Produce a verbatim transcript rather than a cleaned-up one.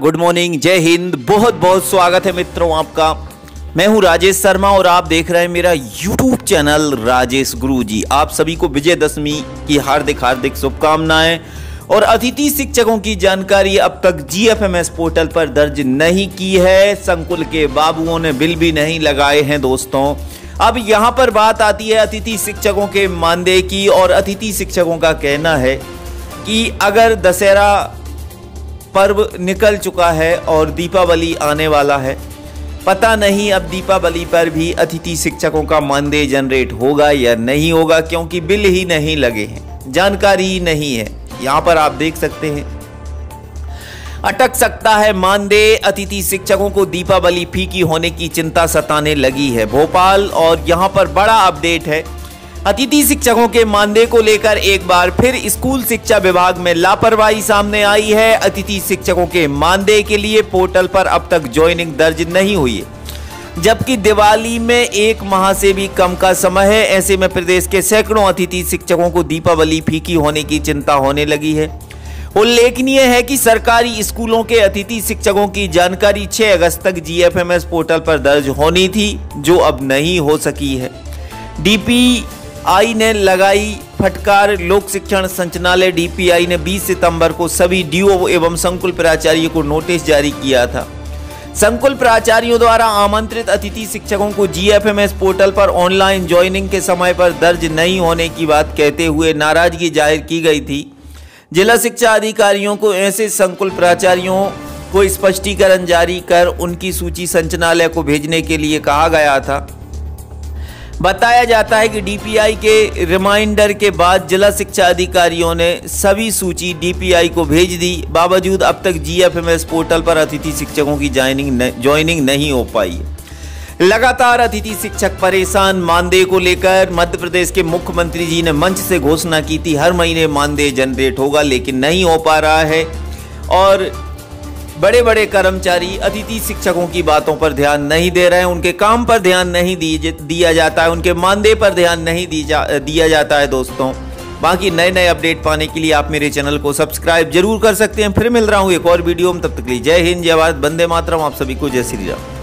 Good morning, जय हिंद। बहुत बहुत स्वागत है मित्रों आपका। मैं हूं राजेश शर्मा और आप देख रहे हैं मेरा यूट्यूब चैनल राजेश गुरु जी। आप सभी को विजयदशमी की हार्दिक हार्दिक शुभकामनाएं। और अतिथि शिक्षकों की जानकारी अब तक G F M S portal पर दर्ज नहीं की है। संकुल के बाबुओं ने बिल भी नहीं लगाए हैं दोस्तों। अब यहाँ पर बात आती है अतिथि शिक्षकों के मानदेय की। और अतिथि शिक्षकों का कहना है कि अगर दशहरा पर्व निकल चुका है और दीपावली आने वाला है, पता नहीं अब दीपावली पर भी अतिथि शिक्षकों का मानदेय जनरेट होगा या नहीं होगा, क्योंकि बिल ही नहीं लगे हैं, जानकारी ही नहीं है। यहाँ पर आप देख सकते हैं, अटक सकता है मानदेय। अतिथि शिक्षकों को दीपावली फीकी होने की चिंता सताने लगी है भोपाल। और यहाँ पर बड़ा अपडेट है, अतिथि शिक्षकों के मानदेय को लेकर एक बार फिर स्कूल शिक्षा विभाग में लापरवाही सामने आई है। अतिथि शिक्षकों के मानदेय के लिए पोर्टल पर अब तक ज्वाइनिंग दर्ज नहीं हुई है, जबकि दिवाली में एक माह से भी कम का समय है। ऐसे में प्रदेश के सैकड़ों अतिथि शिक्षकों को दीपावली फीकी होने की चिंता होने लगी है। उल्लेखनीय है कि सरकारी स्कूलों के अतिथि शिक्षकों की जानकारी छह अगस्त तक G F M S portal पर दर्ज होनी थी, जो अब नहीं हो सकी है। डी पी आई ने लगाई फटकार। लोक शिक्षण संचालनालय डी पी आई ने बीस सितंबर को सभी डीओ एवं संकुल प्राचार्य को नोटिस जारी किया था। संकुल प्राचार्यों द्वारा आमंत्रित अतिथि शिक्षकों को जीएफएमएस पोर्टल पर ऑनलाइन ज्वाइनिंग के समय पर दर्ज नहीं होने की बात कहते हुए नाराजगी जाहिर की गई थी। जिला शिक्षा अधिकारियों को ऐसे संकुल प्राचार्यों को स्पष्टीकरण जारी कर उनकी सूची संचालनालय को भेजने के लिए कहा गया था। बताया जाता है कि डीपीआई के रिमाइंडर के बाद जिला शिक्षा अधिकारियों ने सभी सूची डीपीआई को भेज दी। बावजूद अब तक जीएफएमएस पोर्टल पर अतिथि शिक्षकों की ज्वाइनिंग ज्वाइनिंग नहीं हो पाई है। लगातार अतिथि शिक्षक परेशान। मानदेय को लेकर मध्य प्रदेश के मुख्यमंत्री जी ने मंच से घोषणा की थी, हर महीने मानदेय जनरेट होगा, लेकिन नहीं हो पा रहा है। और बड़े बड़े कर्मचारी अतिथि शिक्षकों की बातों पर ध्यान नहीं दे रहे हैं, उनके काम पर ध्यान नहीं दिया जाता है, उनके मानदेय पर ध्यान नहीं दिया जाता है दोस्तों। बाकी नए नए अपडेट पाने के लिए आप मेरे चैनल को सब्सक्राइब जरूर कर सकते हैं। फिर मिल रहा हूँ एक और वीडियो में, तब तक के लिए जय हिंद, जय भारत, वंदे मातरम। आप सभी को जय श्री राम।